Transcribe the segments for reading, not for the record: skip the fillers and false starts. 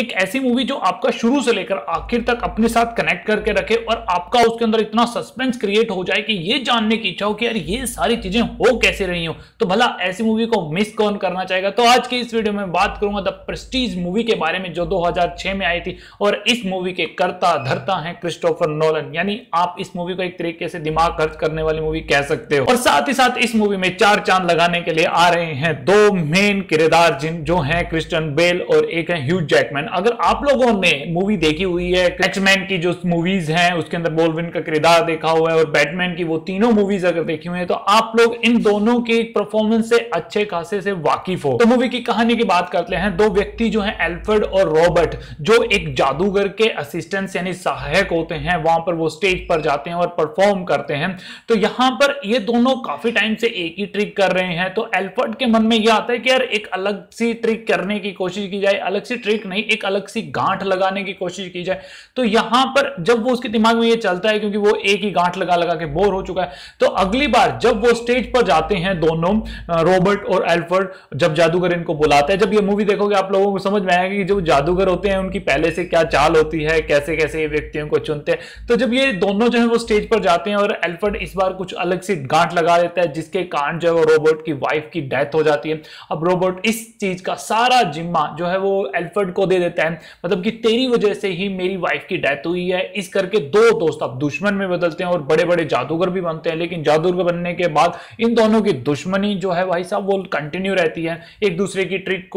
एक ऐसी मूवी जो आपका शुरू से लेकर आखिर तक अपने साथ कनेक्ट करके रखे और आपका उसके अंदर इतना सस्पेंस क्रिएट हो जाए कि ये जानने की इच्छा हो कि यार ये सारी चीजें हो कैसे रही हो। तो भला ऐसी मूवी को मिस कौन करना चाहेगा। तो आज के इस वीडियो में बात करूंगा द प्रेस्टीज मूवी के बारे में जो 2006 में आई थी और इस मूवी के कर्ता धरता है क्रिस्टोफर नोलन, यानी आप इस मूवी को एक तरीके से दिमाग खर्च करने वाली मूवी कह सकते हो। और साथ ही साथ इस मूवी में चार चांद लगाने के लिए आ रहे हैं दो मेन किरदार जिन जो हैं क्रिस्टियन बेल और एक है ह्यू जैकमैन। अगर आप लोगों ने मूवी देखी हुई है, एक्समैन की जो मूवीज हैं उसके अंदर बोल्डविन का किरदार देखा हुआ है और बैटमैन की वो तीनों मूवीज अगर देखी हुई है तो आप लोग इन दोनों के परफॉर्मेंस से अच्छे खासे से वाकिफ हो। तो मूवी की कहानी की बात करते हैं। दो व्यक्ति जो है एल्फ्रेड और रॉबर्ट जो एक जादूगर के असिस्टेंट यानी सहायक होते हैं, वहां पर वो स्टेज पर जाते हैं और परफॉर्म करते हैं। तो यहां पर ये दोनों काफी टाइम से एक ही ट्रिक कर रहे हैं। तो एल्फ्रेड के मन में यह आता है कि यार एक अलग सी ट्रिक करने की कोशिश की जाए, अलग सी ट्रिक नहीं एक अलग सी गांठ लगाने की कोशिश की जाए। तो यहां पर जब वो उसके दिमाग में ये चलता है क्योंकि वो एक ही गांठ लगा लगा के बोर हो चुका है, तो अगली बार जब वो स्टेज पर जाते हैं दोनों रॉबर्ट और एल्फ्रेड, जब जादूगर इनको बुलाता है, जब ये मूवी देखोगे आप लोगों को समझ में आएगा कि जो जादूगर होते हैं उनकी पहले से क्या चाल होती है, कैसे कैसे ये व्यक्तियों को चुनते हैं। तो जब ये दोनों जो है वो स्टेज पर जाते हैं और एल्फ्रेड इस बार कुछ अलग सी गांठ लगा देता है जिसके कारण जो है वो रॉबर्ट की वाइफ की डेथ हो जाती है। अब रॉबर्ट इस चीज का सारा जिम्मा जो है वो एल्फ्रेड को दे देता है, मतलब कि तेरी वजह से ही मेरी वाइफ की डेथ हुई है। इस करके दो दोस्त अब दुश्मन में बदलते हैं और बड़े बड़े जादूगर भी बनते हैं। लेकिन जादूगर बनने के बाद इन दोनों की दुश्मनी जो है भाई साहब वो कंटिन्यू रहती है। एक दूसरे की ट्रिक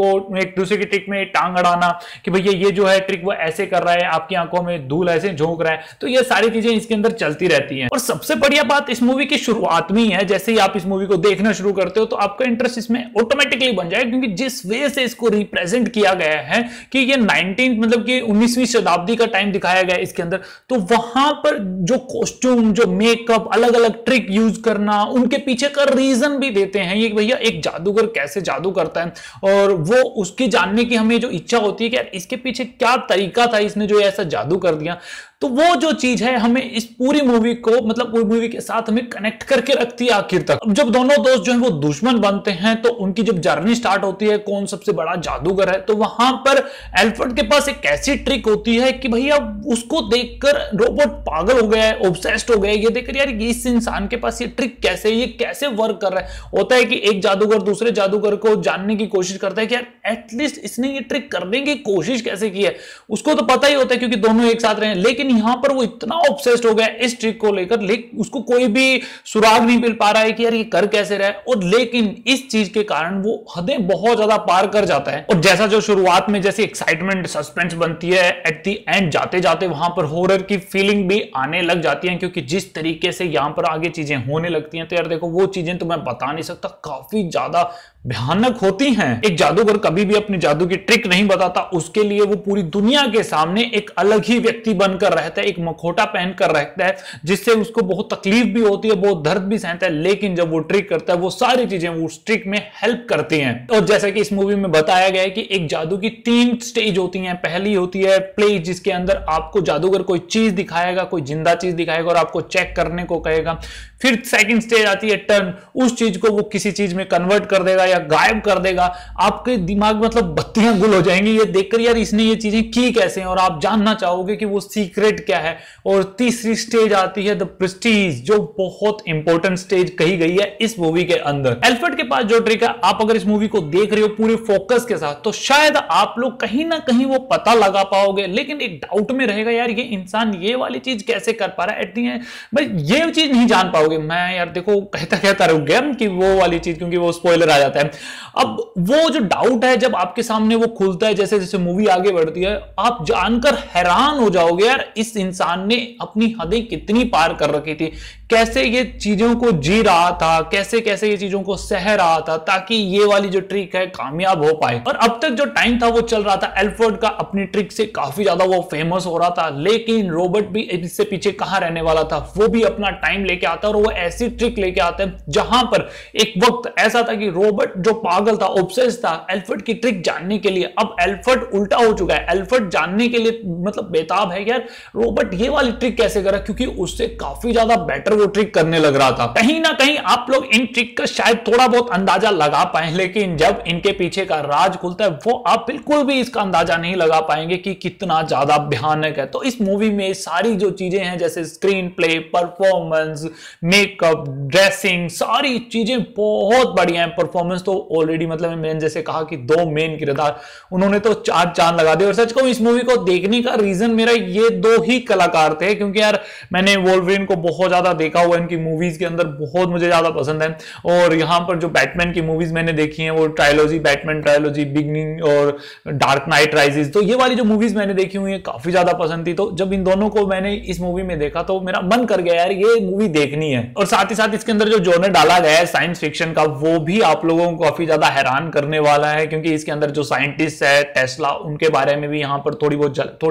में टांग अड़ाना कि भैया ये जो है ट्रिक वो ऐसे कर रहा है, आपकी आंखों में धूल ऐसे झोंक रहा है। तो ये सारी चीजें इसके अंदर चलती रहती हैं। और सबसे बढ़िया बात इस मूवी की शुरुआत में ही है। जैसे ही आप इस मूवी को देखना शुरू करते हो तो आपका इंटरेस्ट इसमें ऑटोमेटिकली बन जाएगा क्योंकि जिस वे से इसको रिप्रेजेंट किया गया है कि ये 19वीं शताब्दी का टाइम दिखाया गया है इसके अंदर। तो वहां पर जो कॉस्ट्यूम, जो मेकअप, अलग अलग ट्रिक यूज करना, उनके पीछे का रीजन भी देते हैं ये भैया एक जादूगर कैसे जादू करता है और वो उसकी जानने की हमें जो इच्छा होती है कि यार इसके पीछे क्या तरीका था, इसने जो ऐसा जादू कर दिया। तो वो जो चीज है हमें इस पूरी मूवी को मतलब पूरी मूवी के साथ हमें कनेक्ट करके रखती है आखिर तक। अब जब दोनों दोस्त जो है वो दुश्मन बनते हैं तो उनकी जब जर्नी स्टार्ट होती है कौन सबसे बड़ा जादूगर है, तो वहां पर एल्फ्रेड के पास एक ऐसी ट्रिक होती है कि भैया उसको देखकर रॉबर्ट पागल हो गया है, ऑब्सेस्ड हो गया है ये देखकर यार इस इंसान के पास ये ट्रिक कैसे, ये कैसे वर्क कर रहा है। होता है कि एक जादूगर दूसरे जादूगर को जानने की कोशिश करता है कि यार एटलीस्ट इसने ये ट्रिक करने की कोशिश कैसे की है। उसको तो पता ही होता है क्योंकि दोनों एक साथ रहे हैं, लेकिन यहां पर वो इतना ऑब्सेस्ड हो गया इस ट्रिक को लेकर उसको कोई भी सुराग नहीं मिल पा रहा है कि यार ये कर कैसे रहा है। और लेकिन इस चीज के कारण वो हदें बहुत ज्यादा पार कर जाता है। और जैसा जो शुरुआत में जैसे एक्साइटमेंट सस्पेंस बनती है, एट द एंड जाते जाते वहां पर हॉरर की फीलिंग भी आने लग जाती है क्योंकि जिस तरीके से यहां पर आगे चीजें होने लगती हैं तो यार देखो वो चीजें तो मैं बता नहीं सकता, काफी ज्यादा भयानक होती हैं। एक जादूगर कभी भी अपने जादू की ट्रिक नहीं बताता, उसके लिए वो पूरी दुनिया के सामने एक अलग ही व्यक्ति बनकर रहता है, एक मखोटा पहनकर रहता है जिससे उसको बहुत तकलीफ भी होती है, बहुत दर्द भी सहता है। लेकिन जब वो ट्रिक करता है वो सारी चीजें वो ट्रिक में हेल्प करती हैं। और जैसा कि इस मूवी में बताया गया है कि एक जादू की 3 स्टेज होती है। पहली होती है प्ले, जिसके अंदर आपको जादूगर कोई चीज दिखाएगा, कोई जिंदा चीज दिखाएगा और आपको चेक करने को कहेगा। फिर सेकेंड स्टेज आती है टर्न, उस चीज को वो किसी चीज में कन्वर्ट कर देगा, गायब कर देगा। आपके दिमाग मतलब बत्तियां गुल हो जाएंगी ये देखकर यार इसने ये चीजें की कैसे हैं और आप जानना चाहोगे कि वो सीक्रेट क्या है। और तीसरी स्टेज आती है द प्रेस्टीज, जो बहुत इंपॉर्टेंट स्टेज कही गई है इस मूवी के अंदर। एल्फ्रेड के पास जो ट्रिक है, आप अगर इस मूवी को देख रहे हो पूरे फोकस के साथ तो शायद आप लोग कहीं ना कहीं वो पता लगा पाओगे, लेकिन एक डाउट में रहेगा यार ये इंसान ये वाली चीज कैसे कर पा रहा है। एट द एंड भाई ये चीज नहीं जान पाओगे। मैं यार देखो कहता कहता रुक गया कि वो वाली चीज, क्योंकि वो स्पॉइलर आ जाता है। अब वो जो डाउट है जब आपके सामने वो खुलता है जैसे जैसे मूवी आगे बढ़ती है, आप जानकर हैरान हो जाओगे यार इस इंसान ने अपनी हदें कितनी पार कर रखी थी, कैसे ये चीजों को जी रहा था, कैसे कैसे ये चीजों को सह रहा था ताकि ये वाली जो ट्रिक है कामयाब हो पाए। और अब तक जो टाइम था वो चल रहा था, एल्फ्रेड का अपनी ट्रिक से काफी ज्यादा वो फेमस हो रहा था, लेकिन रॉबर्ट भी इससे पीछे कहां रहने वाला था, वो भी अपना टाइम लेके आता है और वो ऐसी ट्रिक लेके आता है जहां पर एक वक्त ऐसा था कि रॉबर्ट जो पागल था, ऑब्सेस्ड था एल्फ्रेड की ट्रिक जानने के लिए, अब एल्फ्रेड उल्टा हो चुका है, एल्फ्रेड जानने के लिए मतलब बेताब है यार रॉबर्ट ये वाली ट्रिक कैसे करा, क्योंकि उससे काफी ज्यादा बेटर वो ट्रिक करने लग रहा था। कहीं ना कहीं आप लोग इन ट्रिक का शायद थोड़ा बहुत अंदाजा लगा पाए, लेकिन जब इनके पीछे का राज खुलता है वो आप बिल्कुल भी इसका अंदाजा नहीं लगा पाएंगे कि कितना ज्यादा भयानक है। तो इस मूवी में सारी जो चीजें हैं जैसे screenplay, performance, makeup, dressing, सारी चीजें बहुत बढ़िया है। परफॉर्मेंस तो ऑलरेडी मतलब मैंने जैसे कहा कि दो मेन किरदार, उन्होंने तो चार चांद लगा दिए। और सच कहूं इस मूवी को देखने का रीजन मेरा ये दो ही कलाकार थे, क्योंकि यार मैंने वोल्वरिन को बहुत ज्यादा देखा हुआ है, इनकी मूवीज के अंदर बहुत मुझे ज्यादा पसंद है। और यहां पर जो बैटमैन की मूवीज मैंने देखी है वो ट्रायलॉजी, बैटमैन ट्रायलॉजी, बिगनिंग और डार्क नाइट राइजेस, तो ये वाली जो मूवीज मैंने देखी हुई है काफी ज्यादा पसंद थी। तो जब इन दोनों को मैंने इस मूवी में देखा तो मेरा मन कर गया यार ये मूवी देखनी है। और साथ ही साथ इसके अंदर जो जॉनर डाला गया है साइंस फिक्शन का वो भी आप लोगों को काफी ज्यादा हैरान करने वाला है, क्योंकि इसके अंदर जो साइंटिस्ट है टेस्ला, उनके बारे में भी यहां पर थोड़ी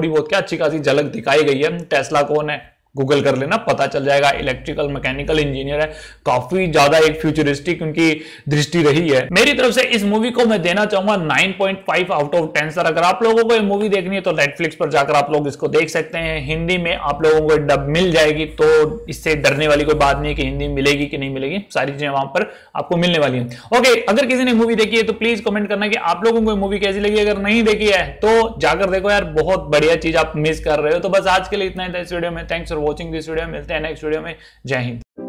बहुत क्या अच्छी खासी झलक दिखाई गई है। टेस्ला कौन है गूगल कर लेना, पता चल जाएगा। इलेक्ट्रिकल मैकेनिकल इंजीनियर है, काफी ज्यादा एक फ्यूचरिस्टिक उनकी दृष्टि रही है। मेरी तरफ से इस मूवी को मैं देना चाहूंगा 9.5 आउट ऑफ 10 सर। अगर आप लोगों को ये मूवी देखनी है तो नेटफ्लिक्स पर जाकर आप लोग इसको देख सकते हैं। हिंदी में आप लोगों को डब मिल जाएगी, तो इससे डरने वाली कोई बात नहीं है कि हिंदी मिलेगी कि नहीं मिलेगी, सारी चीजें वहां पर आपको मिलने वाली है। ओके, अगर किसी ने मूवी देखी है तो प्लीज कमेंट करना कि आप लोगों को मूवी कैसी लगी। अगर नहीं देखी है तो जाकर देखो यार, बहुत बढ़िया चीज आप मिस कर रहे हो। तो बस आज के लिए इतना ही था इस वीडियो में। थैंक्स वॉचिंग दिस वीडियो, मिलते हैं नेक्स्ट वीडियो में। जय हिंद।